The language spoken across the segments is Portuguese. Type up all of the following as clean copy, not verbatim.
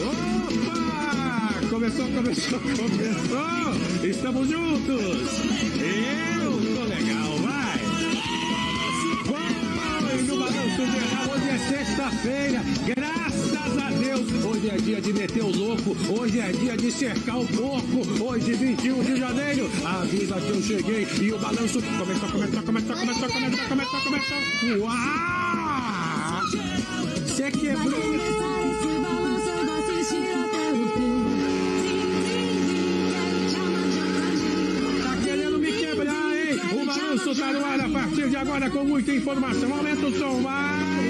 Opa! Começou! Estamos juntos! Eu tô legal, vai! Vai no Balanço Geral, hoje é sexta-feira, graças a Deus! Hoje é dia de meter o louco, hoje é dia de cercar o porco, hoje 21 de janeiro, avisa que eu cheguei e o balanço começou. Uau! Você quebrou! Balanço tá no ar a partir de agora com muita informação. Aumenta o som, vai!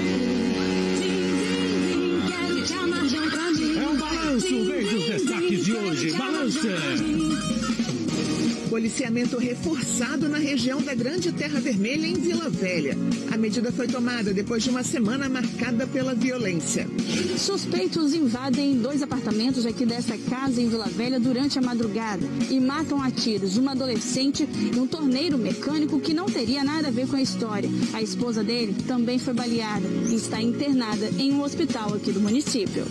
É o Balanço, veja os destaques de hoje. Balança! Policiamento reforçado na região da Grande Terra Vermelha, em Vila Velha. A medida foi tomada depois de uma semana marcada pela violência. Suspeitos invadem 2 apartamentos aqui dessa casa em Vila Velha durante a madrugada e matam a tiros uma adolescente e um torneiro mecânico que não teria nada a ver com a história. A esposa dele também foi baleada e está internada em um hospital aqui do município.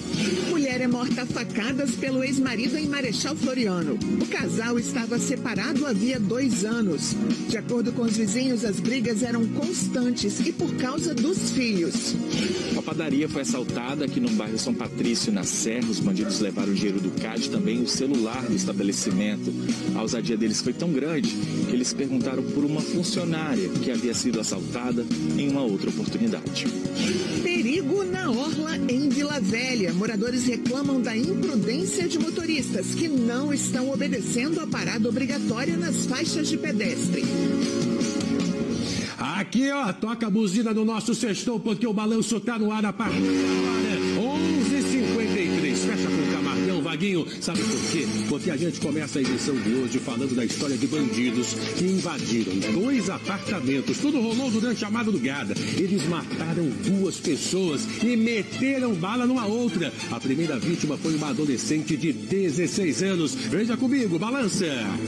Mulher é morta a facadas pelo ex-marido em Marechal Floriano. O casal estava separado havia 2 anos. De acordo com os vizinhos, as brigas eram constantes e por causa dos filhos. A padaria foi assaltada aqui no bairro São Patrício, na Serra. Os bandidos levaram o dinheiro do caixa e também o celular do estabelecimento. A ousadia deles foi tão grande que eles perguntaram por uma funcionária que havia sido assaltada em uma outra oportunidade. Perigo na orla em Vila Velha. Moradores reclamam da imprudência de motoristas que não estão obedecendo a parada obrigatória nas faixas de pedestre. Aqui, ó, toca a buzina do nosso sextou, porque o balanço tá no ar a partir de agora, 11h53. Fecha com o Camargão, Vaguinho. Sabe por quê? Porque a gente começa a edição de hoje falando da história de bandidos que invadiram 2 apartamentos. Tudo rolou durante a madrugada. Eles mataram 2 pessoas e meteram bala numa outra. A primeira vítima foi uma adolescente de 16 anos. Veja comigo, balança!